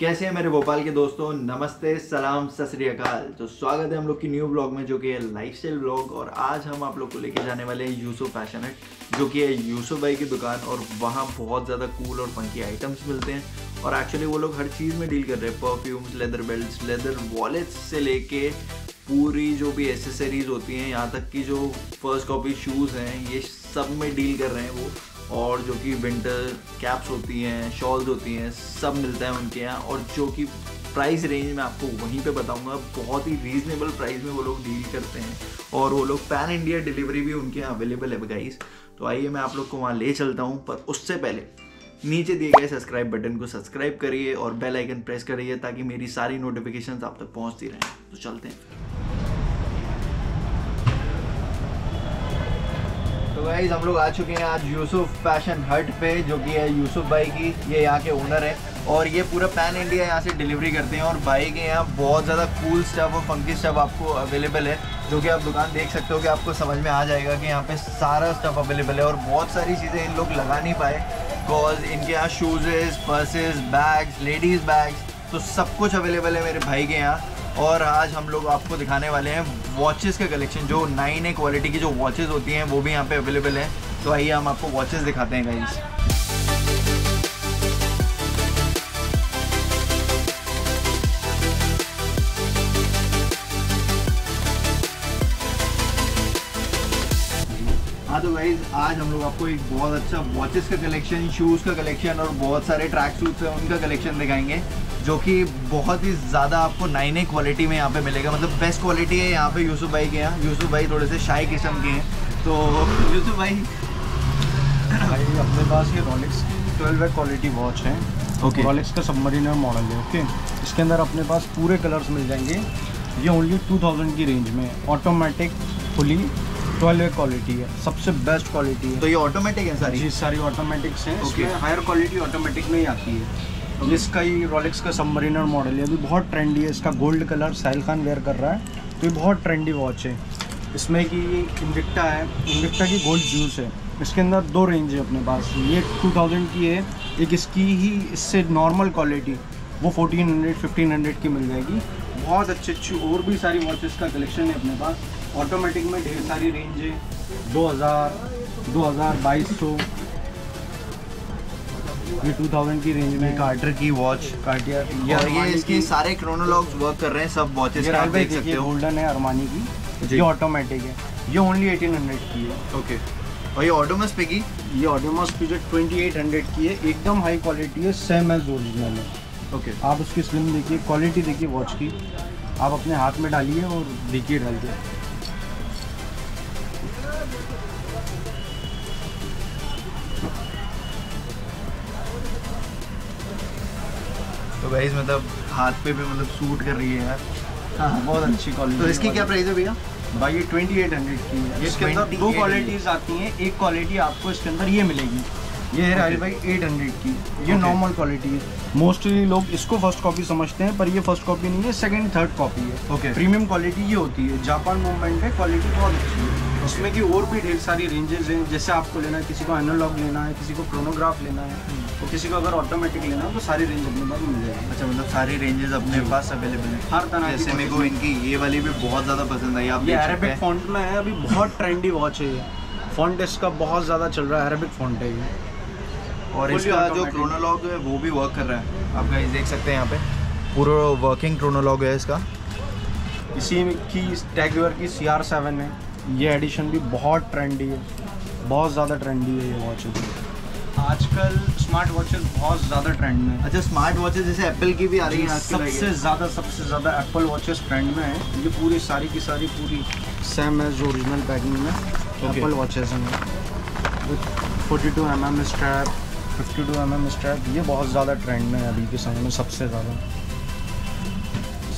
कैसे हैं मेरे भोपाल के दोस्तों, नमस्ते, सलाम, सत श्री अकाल। तो स्वागत है हम लोग की न्यू ब्लॉग में जो कि है लाइफस्टाइल ब्लॉग। और आज हम आप लोग को लेके जाने वाले हैं यूसुफ फैशन हट, जो कि है यूसुफ भाई की दुकान। और वहाँ बहुत ज़्यादा कूल और फंकी आइटम्स मिलते हैं और एक्चुअली वो लोग हर चीज़ में डील कर रहे हैं। Perfumes, leather belt, leather wallets से लेके पूरी जो भी एसेसरीज़ होती हैं, यहाँ तक कि जो फर्स्ट कॉपी शूज़ हैं, ये सब में डील कर रहे हैं वो। और जो कि विंटर कैप्स होती हैं, शॉल्स होती हैं, सब मिलता है उनके यहाँ। और जो कि प्राइस रेंज में आपको वहीं पे बताऊंगा, बहुत ही रीज़नेबल प्राइस में वो लोग डील करते हैं। और वो लोग पैन इंडिया डिलीवरी भी उनके यहाँ अवेलेबल है गाइस। तो आइए मैं आप लोग को वहाँ ले चलता हूँ, पर उससे पहले नीचे दिए गए सब्सक्राइब बटन को सब्सक्राइब करिए और बेल आइकन प्रेस करिए ताकि मेरी सारी नोटिफिकेशन आप तक पहुँचती रहें। तो चलते हैं। तो गाइस हम लोग आ चुके हैं आज यूसुफ फैशन हट पे, जो कि है यूसुफ भाई की, ये यहाँ के ओनर है। और ये पूरा पैन इंडिया यहाँ से डिलीवरी करते हैं। और भाई के यहाँ बहुत ज़्यादा कूल स्टफ और फंकी स्टफ आपको अवेलेबल है, जो कि आप दुकान देख सकते हो कि आपको समझ में आ जाएगा कि यहाँ पे सारा स्टफ अवेलेबल है। और बहुत सारी चीज़ें इन लोग लगा नहीं पाए बिकॉज इनके यहाँ shoes, purses, bags, ladies bags, तो सब कुछ अवेलेबल है मेरे भाई के यहाँ। और आज हम लोग आपको दिखाने वाले हैं वॉचेस का कलेक्शन, जो 9A क्वालिटी की जो वॉचेस होती हैं वो भी यहाँ पे अवेलेबल है। तो आइए हम आपको वॉचेस दिखाते हैं गाइस। हाँ तो गाइज़ आज हम लोग आपको एक बहुत अच्छा वॉचेस का कलेक्शन, शूज़ का कलेक्शन और बहुत सारे ट्रैक सूट्स हैं उनका कलेक्शन दिखाएंगे, जो कि बहुत ही ज़्यादा आपको 9A क्वालिटी में यहाँ पे मिलेगा। मतलब बेस्ट क्वालिटी है यहाँ पे यूसुफ भाई के यहाँ। यूसुफ भाई थोड़े से शाई किस्म के हैं, तो यूसुफ भाई अपने पास ये रोलेक्स 12A क्वालिटी वॉच है। ओके, रोलेक्स का सबमरीनर मॉडल है। ओके, इसके अंदर अपने पास पूरे कलर्स मिल जाएंगे। ये ओनली 2000 की रेंज में ऑटोमेटिक फुली 12A क्वालिटी है, सबसे बेस्ट क्वालिटी है। तो ये ऑटोमेटिक है सारी? जी, सारी ऑटोमेटिक्स हैं। ओके, हायर क्वालिटी ऑटोमेटिक में ही आती है। इसका ही रोलेक्स का सबमरीनर मॉडल है, अभी बहुत ट्रेंडी है। इसका gold colour Sahil Khan wear कर रहा है, तो ये बहुत ट्रेंडी वॉच है। इसमें कि इन्विक्टा है, इन्विक्टा की गोल्ड जूस है। इसके अंदर दो रेंज है अपने पास, ये 2000 की है एक, इसकी ही इससे नॉर्मल क्वालिटी वो 1400-1500 की मिल जाएगी। बहुत अच्छी और भी सारी वॉचेस का कलेक्शन है अपने पास। ऑटोमेटिक में ढेर सारी रेंज है, 2000, 2200। ये 2000 की रेंज में कार्टर की वॉच, कार्टियर। और ये इसके सारे क्रोनोलॉग्स वर्क कर रहे हैं सब वॉचेस का, आप देख सकते हो। गोल्डन है अरमानी की, ये ऑटोमेटिक है, ये ओनली 1800 की है। ओके, और ये ऑडोमस पे की, ये ऑडोमस पे जो 2800 की है, एकदम हाई क्वालिटी है, सेम एज ओरिजिनल है। ओके, आप उसकी स्लिम देखिए, क्वालिटी देखिए वॉच की, आप अपने हाथ में डालिए और देखिए डाल के। तो गाइस मतलब हाथ पे भी मतलब सूट कर रही है यार। हाँ, बहुत अच्छी क्वालिटी। तो इसकी क्या प्राइस है भैया? भाई ये 2800 की है। इसके अंदर दो क्वालिटीज़ आती हैं, एक क्वालिटी आपको इसके अंदर ये मिलेगी, ये है राइल भाई 800 की, ये नॉर्मल क्वालिटी है। मोस्टली लोग इसको फर्स्ट कॉपी समझते हैं, पर ये फर्स्ट कॉपी नहीं है, सेकंड थर्ड कॉपी है। ओके, प्रीमियम क्वालिटी ये होती है, जापान मूवमेंट है, क्वालिटी बहुत अच्छी है। उसमें कि और भी ढेर सारी रेंजेज हैं, जैसे आपको लेना है, किसी को एनालॉग लेना है, किसी को क्रोनोग्राफ लेना है, तो किसी को अगर ऑटोमेटिक लेना है तो सारी रेंज अपने पास मिल जाएगी। अच्छा, मतलब सारी रेंजेस अपने पास अवेलेबल है हर तरह की। जैसे मेरे को इनकी ये वाली भी बहुत ज़्यादा पसंद आई, आप ये अरेबिक फॉन्ट में है, अभी बहुत ट्रेंडी वॉच है ये। फॉन्ट इसका बहुत ज़्यादा चल रहा है, अरेबिक फॉन्ट है ये। और इसका जो क्रोनोलॉग है वो भी वर्क कर रहा है, आप गाइस देख सकते हैं यहाँ पे पूरा वर्किंग क्रोनोलॉग है इसका। इसी की टैगोर की CR7 है, ये एडिशन भी बहुत ट्रेंडी है, बहुत ज़्यादा ट्रेंडी है ये वॉच। आजकल स्मार्ट वॉचेस बहुत ज़्यादा ट्रेंड में है। अच्छा, स्मार्ट वॉचेस जैसे एप्पल की भी आ रही है, सबसे ज़्यादा एप्पल वॉचेस ट्रेंड में है। ये पूरी सारी की सारी पूरी सेम एज ओरिजिनल पैकिंग में एप्पल वॉचेस हैं। 42mm स्ट्रैप, 52mm स्ट्रैप, ये बहुत ज़्यादा ट्रेंड में है अभी के समय में, सबसे ज़्यादा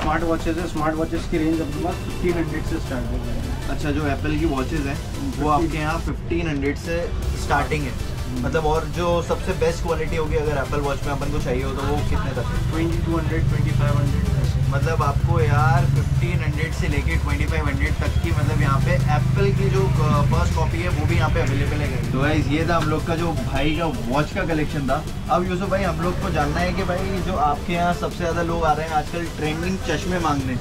स्मार्ट वॉचेस है। स्मार्ट वॉचेस की रेंज अपने पास 1500 से स्टार्ट हो गई है। अच्छा, जो एप्पल की वॉचेस हैं वो आपके यहाँ 1500 से स्टार्टिंग है मतलब। और जो सबसे बेस्ट क्वालिटी होगी अगर एप्पल वॉच में अपन को चाहिए हो तो वो कितने तक है? 2200, 2500 ऐसे। मतलब आपको यार 1500 से लेके 2500 तक की मतलब यहाँ पे एप्पल की जो फर्स्ट कॉपी है वो भी यहाँ पे अवेलेबल है। तो गाइस ये था हम लोग का जो भाई का वॉच का कलेक्शन था। अब यूसुफ भाई हम लोग को जानना है कि भाई जो आपके यहाँ सबसे ज़्यादा लोग आ रहे हैं आजकल ट्रेंडिंग चश्मे मांगने,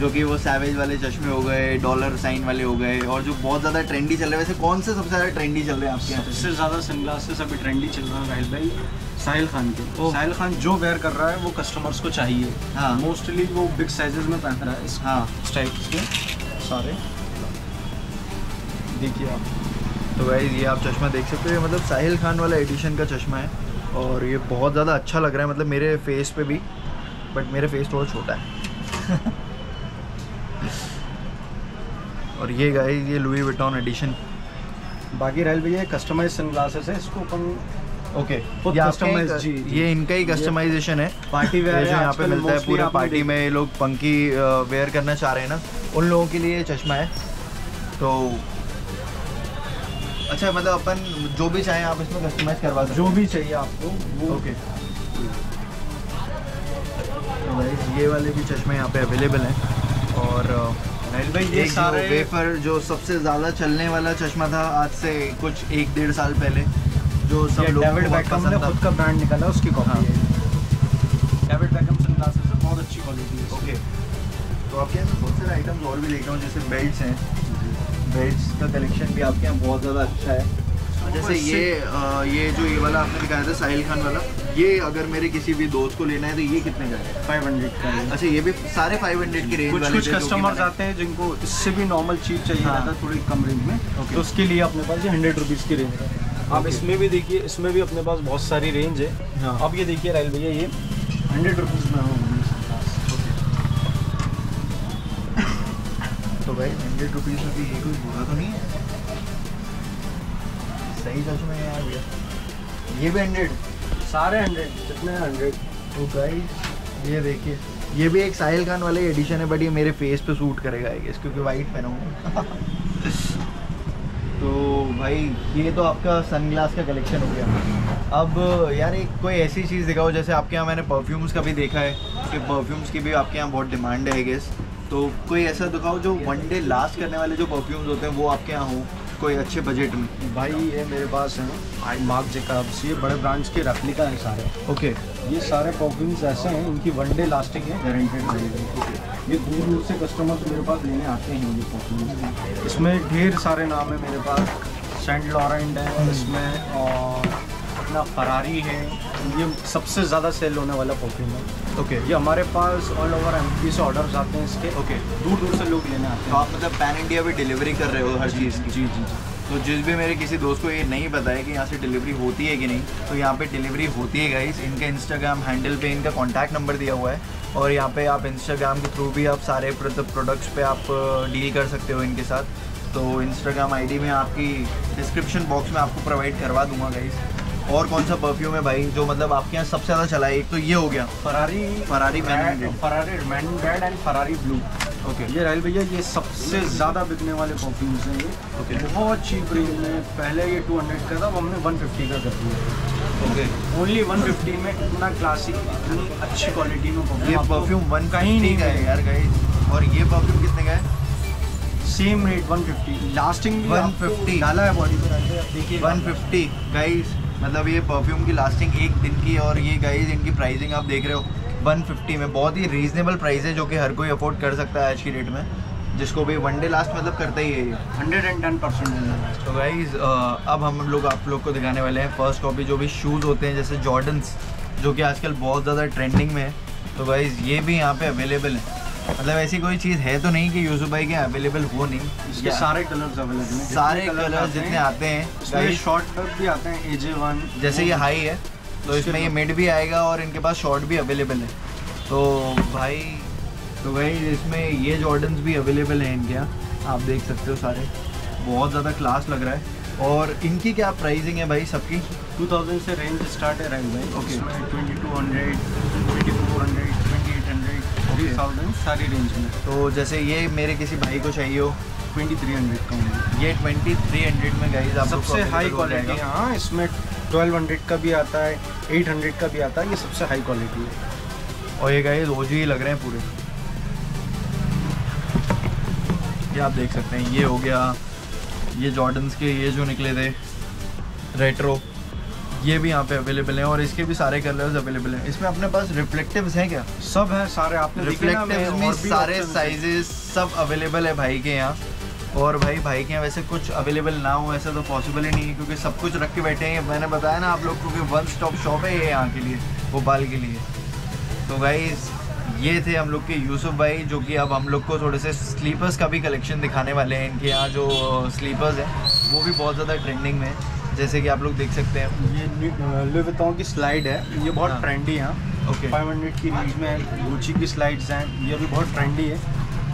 जो कि वो सैवेज वाले चश्मे हो गए, डॉलर साइन वाले हो गए, और जो बहुत ज़्यादा ट्रेंडी चल रहे हैं, वैसे कौन से सबसे ज़्यादा ट्रेंडी चल रहे हैं आपके यहाँ? सबसे ज़्यादा सनग्लासेस अभी ट्रेंडी चल रहा है राहिल भाई, साहिल खान के। साहिल खान जो वेयर कर रहा है वो कस्टमर्स को चाहिए। हाँ, मोस्टली वो बिग साइजेस में पहन रहा है इस। हाँ, इस टाइप के सारे देखिए आप। तो गाइस ये आप चश्मा देख सकते हो, मतलब साहिल खान वाला एडिशन का चश्मा है और ये बहुत ज़्यादा अच्छा लग रहा है, मतलब मेरे फेस पे भी, बट मेरा फेस थोड़ा छोटा है। और ये गाइस ये लुई विटॉन एडिशन। बाकी राहिल भैया कस्टमाइज सनग्लासेस है, इसको अपन ओके कस्टमाइज जी, ये इनका ही कस्टमाइजेशन है। पार्टी वेयर जो यहाँ पे मिलता है पूरे पार्टी में, ये लोग पंकी वेयर करना चाह रहे हैं ना, उन लोगों के लिए ये चश्मा है। तो अच्छा मतलब अपन जो भी चाहे आप इसमें कस्टमाइज करवा सकते, जो भी चाहिए आपको। ओके ये वाले भी चश्मे यहाँ पे अवेलेबल हैं। और भाई ये सारे वेफर जो सबसे ज़्यादा चलने वाला चश्मा था आज से कुछ 1-1.5 साल पहले, जो सब लोग डेविड बेकहम ने खुद का ब्रांड निकाला, उसकी कॉपी है। डेविड बेकहम सनग्लासेस से बहुत अच्छी क्वालिटी है। ओके तो आपके यहाँ बहुत सारे आइटम्स और भी ले रहा हूँ, जैसे बेल्ट्स हैं, बेल्ट्स का कलेक्शन भी आपके यहाँ बहुत ज़्यादा अच्छा है। जैसे ये जो ये वाला आपने दिखाया था साहिल खान वाला, ये अगर मेरे किसी भी दोस्त को लेना है तो ये कितने का है? 500 का है। अच्छा ये भी सारे 500 के रेंज वाले? कुछ कस्टमर्स आते हैं जिनको इससे भी नॉर्मल चीज चाहिए रहता है थोड़ी कम रेंज में, तो उसके लिए अपने पास ये 100 रुपीज़ की रेंज है। आप इसमें भी देखिए, इसमें भी अपने पास बहुत सारी रेंज है। अब ये देखिए राहिल भैया ये 100 रुपीज़ में होगा। तो भाई 100 रुपीज़ में ये कोई बुरा तो नहीं है? सही सच में यार भैया ये भी 100, सारे 100 जितने 100। तो गाइस ये देखिए ये भी एक साहिल खान वाले एडिशन है, बट ये मेरे फेस पे सूट करेगा आई गेस, क्योंकि वाइट पहना हूँ। तो भाई ये तो आपका सनग्लास का कलेक्शन हो गया। अब यार एक कोई ऐसी चीज़ दिखाओ, जैसे आपके यहाँ मैंने परफ्यूम्स का भी देखा है कि परफ्यूम्स की भी आपके यहाँ बहुत डिमांड है आई गेस, तो कोई ऐसा दिखाओ जो वन डे लास्ट करने वाले जो परफ्यूम्स होते हैं वो आपके यहाँ हों, कोई अच्छे बजट में। भाई ये मेरे पास है आई मार्क जैकब्स, ये बड़े ब्रांड्स के रखने का है सारे। ओके ये सारे परफ्यूम्स ऐसे हैं, इनकी वन डे लास्टिंग है, गारंटेड रहेगी। ये दूर दूर से कस्टमर्स मेरे पास लेने आते हैं ये परफ्यूम्स। इसमें ढेर सारे नाम है मेरे पास, सेंट लॉरेंट है इसमें, और अपना फरारी है। ये सबसे ज़्यादा सेल होने वाला परफ्यूम है। ओके ये हमारे पास ऑल ओवर MP से ऑर्डर्स आते हैं इसके। ओके दूर दूर से लोग लेने आते हैं। तो आप मतलब पैन इंडिया भी डिलीवरी कर रहे हो हर चीज़ की? जी जी जी। तो जिस भी मेरे किसी दोस्त को ये नहीं पता है कि यहाँ से डिलीवरी होती है कि नहीं, तो यहाँ पे डिलीवरी होती है गाइस। इनका इंस्टाग्राम हैंडल पे इनका कॉन्टैक्ट नंबर दिया हुआ है, और यहाँ पे आप इंस्टाग्राम के थ्रू भी आप सारे प्रोडक्ट्स पे आप डील कर सकते हो इनके साथ। तो इंस्टाग्राम ID में आपकी डिस्क्रिप्शन बॉक्स में आपको प्रोवाइड करवा दूँगा गाइस। और कौन सा परफ्यूम है भाई जो मतलब आपके यहाँ सबसे ज़्यादा चला है? एक तो ये हो गया Ferrari, Ferrari man bad and Ferrari blue. Okay ये राहिल भैया ये सबसे ज़्यादा बिकने वाले परफ्यूम्स हैं ये। ओके बहुत चीप रेंज में, पहले ये 200 का था, वो हमने 150 का कर दिया। ओके ओनली 150 में इतना क्लासिक, इतनी अच्छी क्वालिटी में परफ्यूम। ये परफ्यूम 1 का ही नहीं है यार गाइस। और ये परफ्यूम कितने का है? सेम रेट 150, लास्टिंग 150 डाला है बॉडी पर, देखिए 150 गाइस। मतलब ये परफ्यूम की लास्टिंग 1 दिन की है, और ये गाइस इनकी प्राइसिंग आप देख रहे हो 150 में, बहुत ही रीजनेबल प्राइस है जो कि हर कोई अफोर्ड कर सकता है आज की डेट में, जिसको भी वन डे लास्ट मतलब करता ही है ये 110%। तो गाइस अब हम लोग आप लोग को दिखाने वाले हैं फर्स्ट कॉपी जो भी शूज़ होते हैं, जैसे जॉर्डन्स जो कि आजकल बहुत ज़्यादा ट्रेंडिंग में है। तो गाइस ये भी यहाँ पे अवेलेबल है, मतलब ऐसी कोई चीज़ है तो नहीं कि यूसुफ भाई के अवेलेबल हो नहीं, इसके सारे कलर्स अवेलेबल हैं, सारे कलर्स जितने आते हैं। शॉर्ट कट भी आते हैं AJ1, जैसे ये हाई है तो इसमें ये मिड भी आएगा, और इनके पास शॉर्ट भी अवेलेबल है। तो भाई इसमें ये जॉर्डन्स भी अवेलेबल हैं इनके यहाँ, आप देख सकते हो सारे, बहुत ज़्यादा क्लास लग रहा है। और इनकी क्या प्राइसिंग है भाई? सबकी 2000 से रेंज स्टार्ट है राइट भाई। ओके 2200, 2400 सारी रेंज में। तो जैसे ये मेरे किसी भाई को चाहिए हो 2300 का, ये 2300 में गाइस आप सबसे हाई क्वालिटी है। हाँ इसमें 1200 का भी आता है, 800 का भी आता है, ये सबसे हाई क्वालिटी है। और ये गाइस ओजी लग रहे हैं पूरे। कि आप देख सकते हैं। ये हो गया, ये जॉर्डन्स के ये जो निकले थे रेट्रो, ये भी यहाँ पे अवेलेबल हैं और इसके भी सारे कलर्स अवेलेबल हैं। इसमें अपने पास रिफ्लेक्टिव्स हैं क्या? सब हैं सारे, आपने रिफ्लेक्टिव्स में सारे साइजेस सब अवेलेबल है भाई के यहाँ। और भाई के यहाँ वैसे कुछ अवेलेबल ना हो ऐसा तो पॉसिबल ही नहीं है, क्योंकि सब कुछ रख के बैठे हैं। मैंने बताया ना आप लोग को कि वन स्टॉप शॉप है ये यहाँ के लिए, भोपाल के लिए। तो भाई ये थे हम लोग के यूसुफ भाई, जो कि अब हम लोग को थोड़े से स्लीपर्स का भी कलेक्शन दिखाने वाले हैं। इनके यहाँ जो स्लीपर्स हैं वो भी बहुत ज़्यादा ट्रेंडिंग में है, जैसे कि आप लोग देख सकते हैं। ये लुई वुइटन की स्लाइड है, ये बहुत ट्रेंडी है। ओके 500 की रेंज में है। गुची की स्लाइड्स हैं, ये भी बहुत ट्रेंडी है।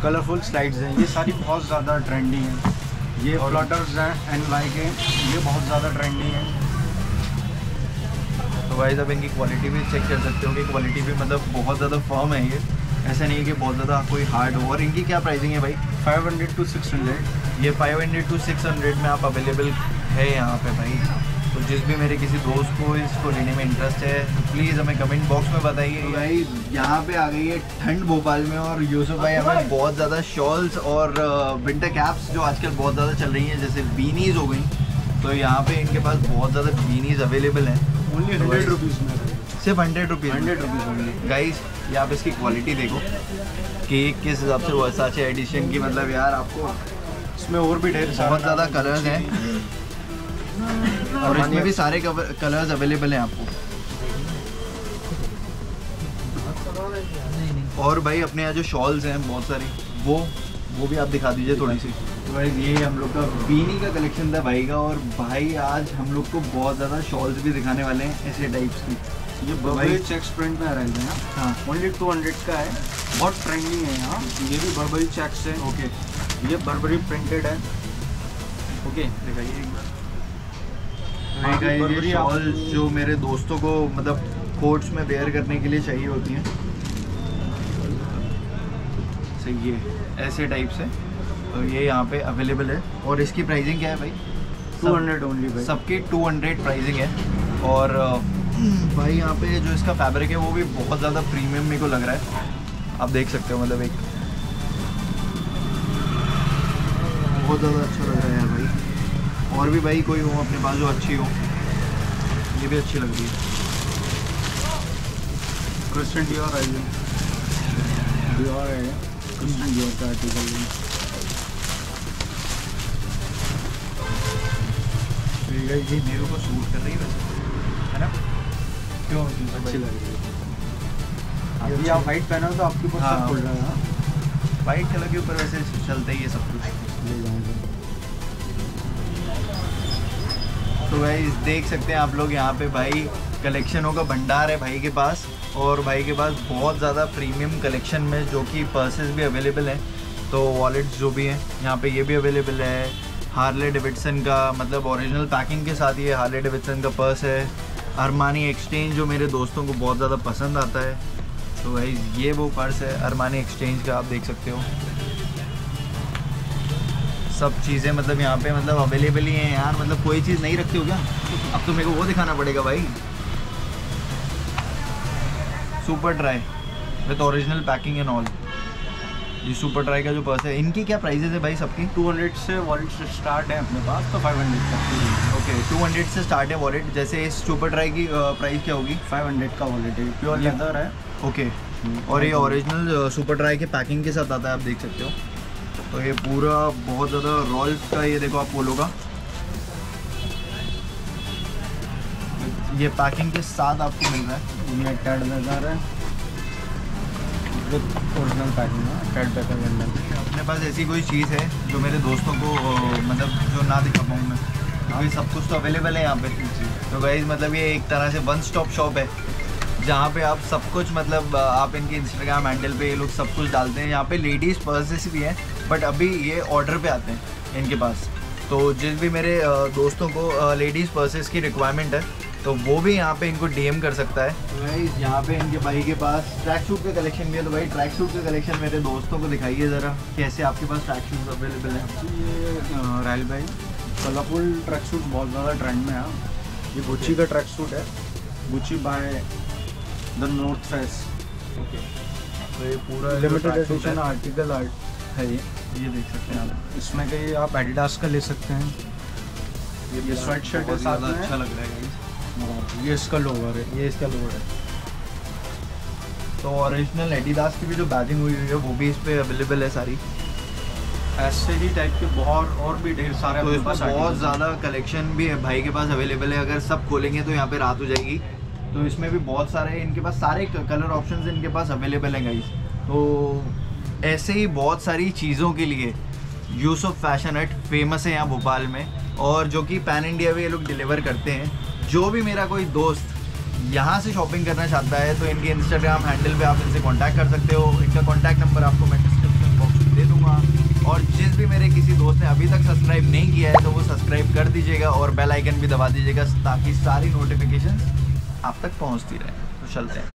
कलरफुल स्लाइड्स हैं, ये सारी बहुत ज़्यादा ट्रेंडी हैं। ये फ्लटर्स हैं एनवाई के, ये बहुत ज़्यादा ट्रेंडी हैं। तो भाई साहब इनकी क्वालिटी भी चेक कर सकते हो कि क्वालिटी भी मतलब बहुत ज़्यादा फर्म है। ये ऐसा नहीं है कि बहुत ज़्यादा कोई हार्ड हो। और इनकी क्या प्राइसिंग है भाई? 500 to 600। ये 500 to 600 में आप अवेलेबल है यहाँ पे भाई। तो जिस भी मेरे किसी दोस्त को इसको लेने में इंटरेस्ट है तो प्लीज़ हमें कमेंट बॉक्स में बताइए। तो भाई यहाँ पे आ गई है ठंड भोपाल में, और यूसुफ भाई हमें बहुत ज़्यादा शॉल्स और विंटर कैप्स जो आजकल बहुत ज़्यादा चल रही हैं, जैसे बीनीज हो गई, तो यहाँ पे इनके पास बहुत ज़्यादा बीनीज अवेलेबल हैं। ओनली 100 रुपीज़ में, सिर्फ 100 रुपीज़ ओनली। गाइज ये आप इसकी क्वालिटी देखो कि किस हिसाब से वर्साचे एडिशन की, मतलब यार आपको इसमें और भी ढेर बहुत ज़्यादा कलर्स हैं और इसमें भी सारे कलर्स अवेलेबल हैं आपको। और भाई अपने यहाँ जो शॉल्स हैं बहुत सारी, वो भी आप दिखा दीजिए थोड़ी सी। तो भाई ये हम लोग का बीनी का कलेक्शन था भाई का, और भाई आज हम लोग को बहुत ज़्यादा शॉल्स भी दिखाने वाले हैं ऐसे टाइप्स की। ये बर्बरी चेक्स प्रिंट में आ रहे हैं। हाँ, ओनली 200 का है, बहुत ट्रेंडिंग है यहाँ। ये भी बर्बरी चेक्स है। ओके ये बर्बरी प्रिंटेड है। ओके दिखाइए एक बार। ये शॉल जो मेरे दोस्तों को मतलब कोट्स में वेयर करने के लिए चाहिए होती हैं, सही है ऐसे टाइप से, तो ये यहाँ पे अवेलेबल है। और इसकी प्राइसिंग क्या है भाई? 200 ओनली भाई, सबके 200 प्राइसिंग है। और भाई यहाँ पे जो इसका फैब्रिक है वो भी बहुत ज़्यादा प्रीमियम मेरे को लग रहा है, आप देख सकते हो। मतलब एक बहुत ज़्यादा अच्छा लग रहा है यार भाई। और भी भाई कोई हो अपने पास जो अच्छी हो, ये भी अच्छी लग रही है। क्रिस्टन डियोर आई डियोर है, क्रिस्टन डियोर का आर्टिकल है। ये मेरे को सूट कर रही है वैसे, है ना? क्यों अच्छी लग रही है। अभी आप व्हाइट पहना हो तो आपके ऊपर सब खुल रहा है, वाइट कलर के ऊपर वैसे चलता ही है सब कुछ, ले जाऊँगा। तो भाई देख सकते हैं आप लोग यहाँ पे भाई कलेक्शनों का भंडार है भाई के पास, और भाई के पास बहुत ज़्यादा प्रीमियम कलेक्शन में जो कि पर्सेस भी अवेलेबल हैं, तो वॉलेट्स जो भी हैं यहाँ पे ये भी अवेलेबल है। हार्ले डेविडसन का मतलब ओरिजिनल पैकिंग के साथ ये हार्ले डेविडसन का पर्स है। अरमानी एक्सचेंज जो मेरे दोस्तों को बहुत ज़्यादा पसंद आता है, तो भाई ये वो पर्स है अरमानी एक्सचेंज का, आप देख सकते हो। सब चीज़ें मतलब यहाँ पे मतलब अवेलेबल ही हैं यार, मतलब कोई चीज़ नहीं रखते हो क्या? अब तो मेरे को वो दिखाना पड़ेगा भाई। Superdry with original packing and all, ये सुपरड्राई का जो पर्स है। इनकी क्या प्राइसेस है भाई सबकी? 200 से वॉलेट से स्टार्ट है अपने पास, तो 500 तक। ओके 200 से स्टार्ट है वॉलेट। जैसे इस सुपरड्राई की प्राइस क्या होगी? 500 का वॉलेट है, प्योर लेदर है। ओके और ये ओरिजिनल सुपरड्राई के पैकिंग के साथ आता है, आप देख सकते हो। तो ये पूरा बहुत ज़्यादा रॉल्फ का, ये देखो आप पोलो का, ये पैकिंग के साथ आपको मिल रहा है। ये $10,000 है ओरिजिनल पैकिंग है, $10,000। अपने पास ऐसी कोई चीज़ है जो मेरे दोस्तों को मतलब जो ना दिखा पाऊँ मैं, क्योंकि सब कुछ तो अवेलेबल है यहाँ पे। तो गाइज़ मतलब ये एक तरह से वन स्टॉप शॉप है, जहाँ पे आप सब कुछ मतलब आप इनके इंस्टाग्राम हैंडल पे ये लोग सब कुछ डालते हैं। यहाँ पे लेडीज़ पर्सेस भी हैं, बट अभी ये ऑर्डर पे आते हैं इनके पास। तो जिस भी मेरे दोस्तों को लेडीज़ पर्सेस की रिक्वायरमेंट है तो वो भी यहाँ पे इनको डीएम कर सकता है। तो भाई यहाँ पे इनके भाई के पास ट्रैक सूट का कलेक्शन भी है, तो भाई ट्रैक सूट का कलेक्शन मेरे दोस्तों को दिखाइए ज़रा, कैसे आपके पास ट्रैक सूट अवेलेबल हैं? ये रायल भाई कलरफुल ट्रैक सूट बहुत ज़्यादा ट्रेंड में है। ये गुची का ट्रैक सूट है, Gucci by the North Face. Okay तो ये पूरा लिमिटेड एडिशन आर्टिकल आर्ट है ये देख सकते हैं आप। इसमें कहीं आप एडिडास का ले सकते हैं। ये स्वेट शर्ट है, साथ में अच्छा लग रहा है। ये इसका लोवर है, ये इसका लोवर है। तो ओरिजिनल एडिडास की भी जो बैजिंग हुई हुई है वो भी इस पर अवेलेबल है सारी। ऐसे ही टाइप के बहुत और भी ढेर सारे, तो बहुत ज़्यादा कलेक्शन भी है भाई के पास अवेलेबल है। अगर सब खोलेंगे तो यहाँ पे रात हो जाएगी। तो इसमें भी बहुत सारे इनके पास सारे कलर ऑप्शंस इनके पास अवेलेबल हैं गाइस। तो ऐसे ही बहुत सारी चीज़ों के लिए यूसुफ फैशन हट फेमस है यहाँ भोपाल में, और जो कि पैन इंडिया भी ये लोग डिलीवर करते हैं। जो भी मेरा कोई दोस्त यहाँ से शॉपिंग करना चाहता है तो इनके इंस्टाग्राम हैंडल पे आप इनसे कांटेक्ट कर सकते हो। इनका कांटेक्ट नंबर आपको मैं डिस्क्रिप्शन बॉक्स में दे दूँगा। और जिस भी मेरे किसी दोस्त ने अभी तक सब्सक्राइब नहीं किया है तो वो सब्सक्राइब कर दीजिएगा और बेल आइकन भी दबा दीजिएगा ताकि सारी नोटिफिकेशंस आप तक पहुँचती रहे। तो चलते हैं।